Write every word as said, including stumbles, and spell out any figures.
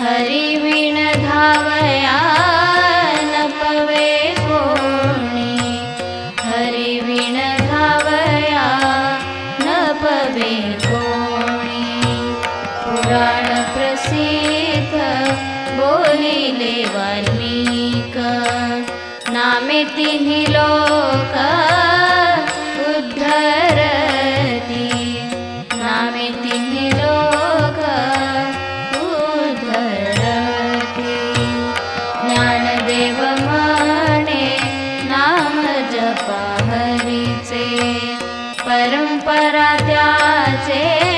हरि बिन धावया न पवे कोणी, हरि बिन धावया न पवे कोणी। पुराण प्रसिद्ध बोलिले वाल्मीक, नामे तिन्ही लोक उद्धरती, नामे तिन्ही लोक उद्धरती। ज्ञानदेव माने नाम जपा हरीचे, परंपरा त्याचे।